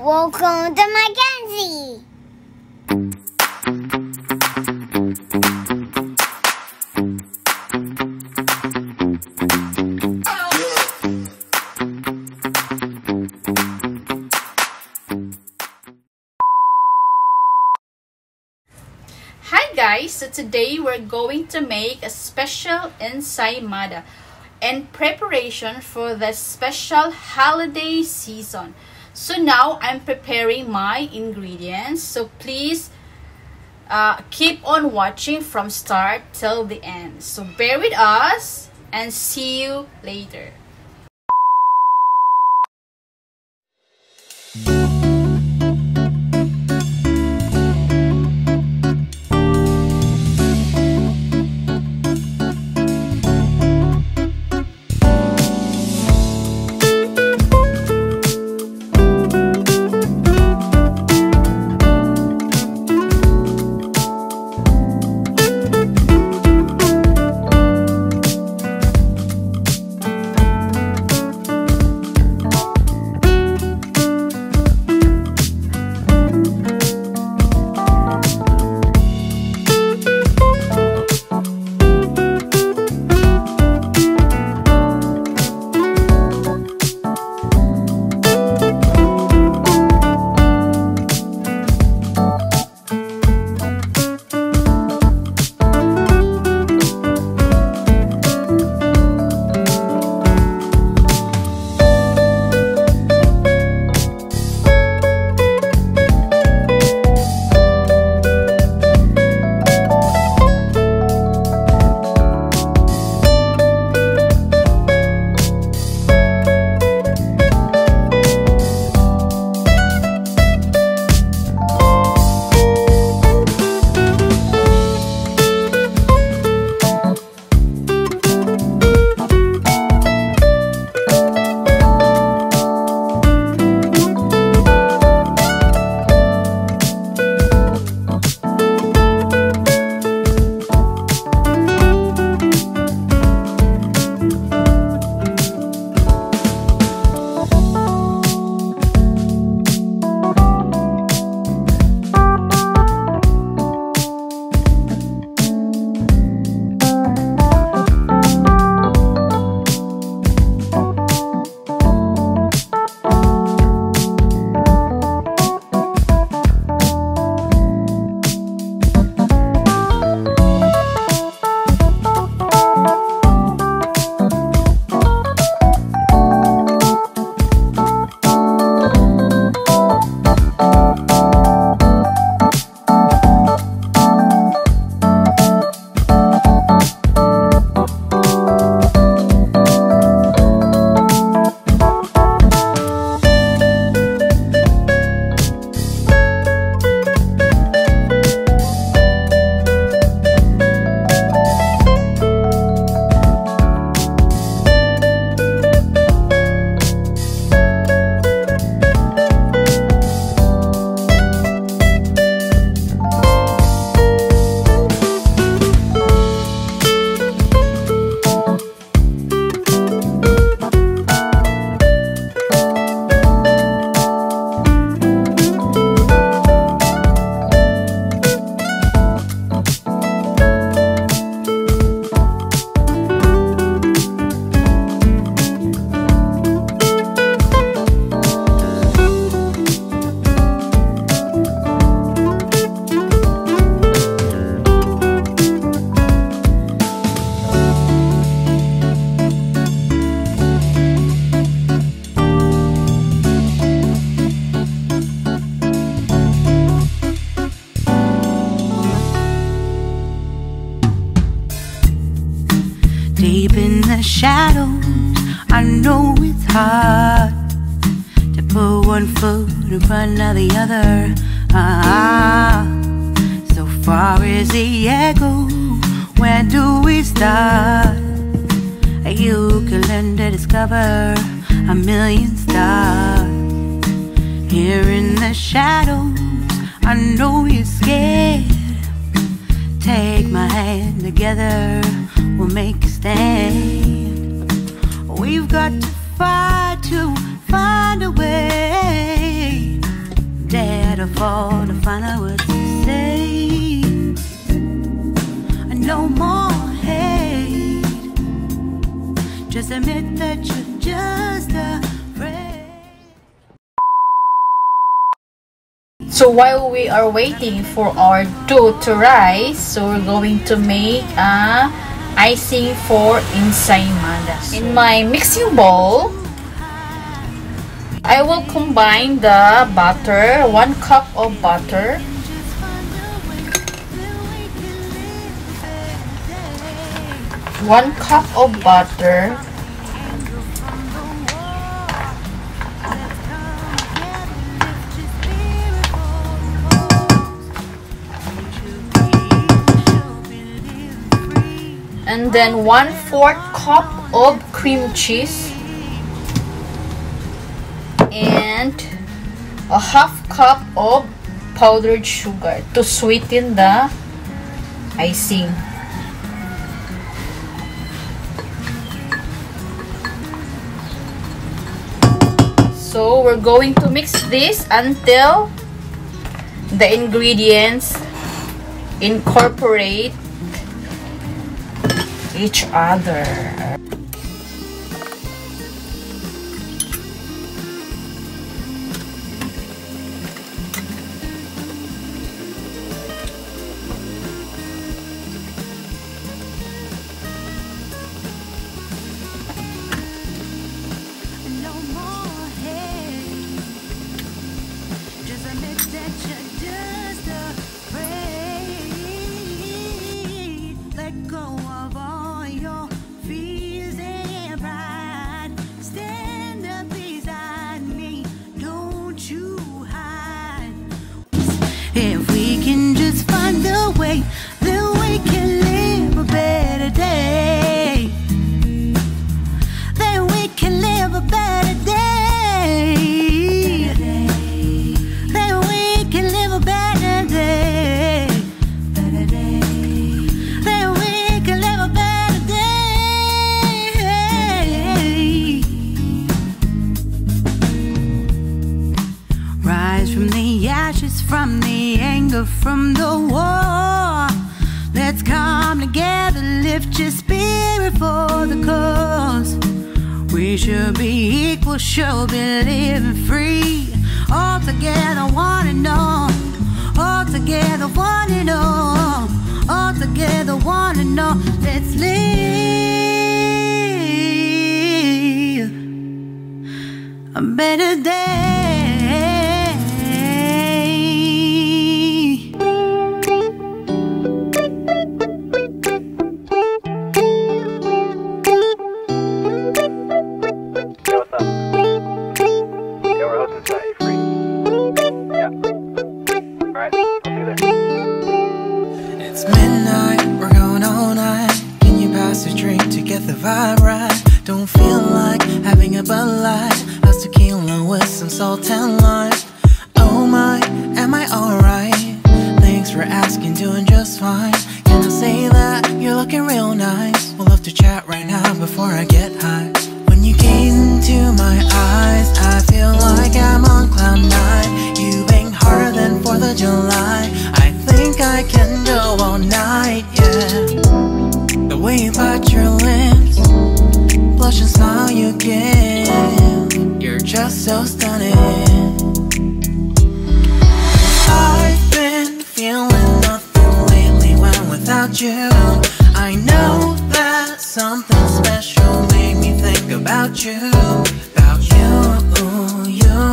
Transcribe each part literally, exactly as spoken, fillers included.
Welcome to Maganzi! Hi guys! So today we're going to make a special ensaymada in preparation for the special holiday season. So now I'm preparing my ingredients, so please uh, keep on watching from start till the end. So bear with us and see you later. Deep in the shadows, I know it's hard to put one foot in front of the other. Ah, so far is the echo. Where do we start? You can learn to discover a million stars. Here in the shadows, I know you're scared. Take my hand, together we'll make a stand. We've got to fight to find a way So while we are waiting for our dough to rise, so we're going to make a icing for ensaymada. In my mixing bowl, I will combine the butter, one cup of butter, one cup of butter, and then one fourth cup of cream cheese, and a half cup of powdered sugar to sweeten the icing. So we're going to mix this until the ingredients incorporate each other. If we can just find a way, then we can live a better day. Then we can live a better day. Then we can live a better day. Then we can live a better day. Rise from the ashes, from the anger, from the war. Let's come together, lift your spirit for the cause. We should be equal, should be living free. All together, one and all. All together, one and all. All together, one and all. Let's live a better day. It's midnight, we're going all night. Can you pass a drink to get the vibe right? Don't feel like having a Bud Light. A tequila with some salt and lime. Oh my, am I alright? Thanks for asking, doing just fine. Can I say that you're looking real nice? We'll love to chat right now before I get high. When you gaze into my eyes, I feel like I'm on cloud nine. You bang harder than fourth of July. I think I can go all night, yeah. The way you bite your lips, blush and smile you give, you're just so stunning. I've been feeling nothing lately when without you. I know that something special made me think about you, about you, you, you.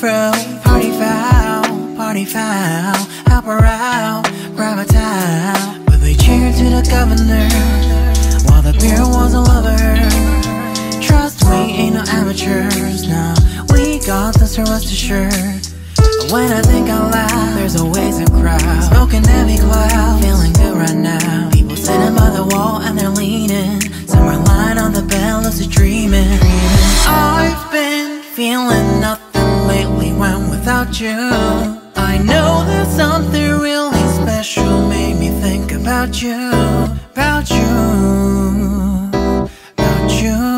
Throw. Party foul, party foul, help her out, grab a towel. But they cheered to the governor while the beer was a lover. Trust we ain't no amateurs, now we got this, rest assured. When I think out loud, there's always a crowd, smoking heavy clouds, feeling good right now. People sitting by the wall and they're leaning, some are lying on the bed, lucid dreaming. I've been feeling nothing lately when without you, I know that something really special made me think about you, about you, about you.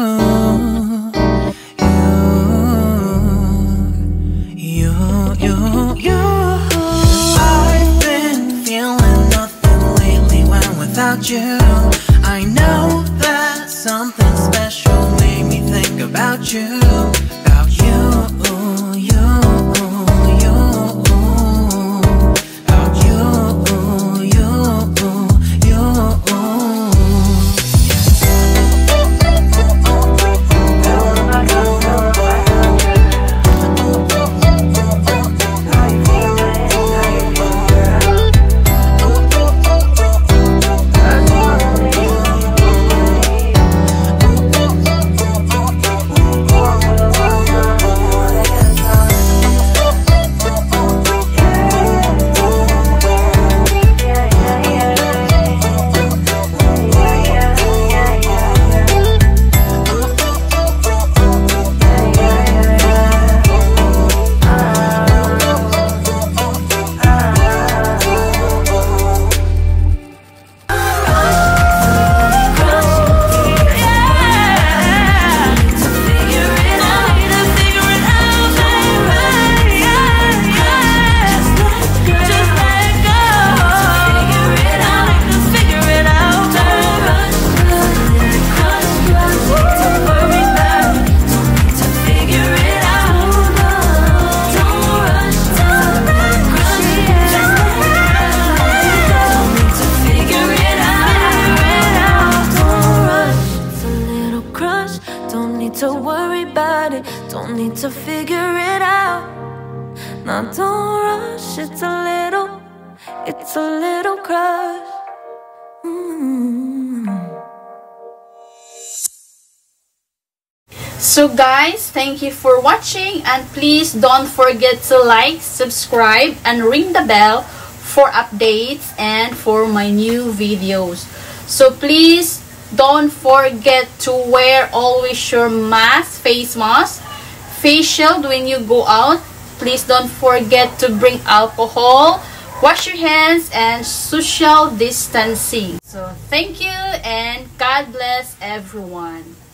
You. I know that something special made me think about you, about you, you, you, about you, you, So guys, thank you for watching, and please don't forget to like, subscribe, and ring the bell for updates and for my new videos. So please don't forget to wear always your mask, face mask, face shield when you go out. Please don't forget to bring alcohol, wash your hands, and social distancing. So thank you and God bless everyone.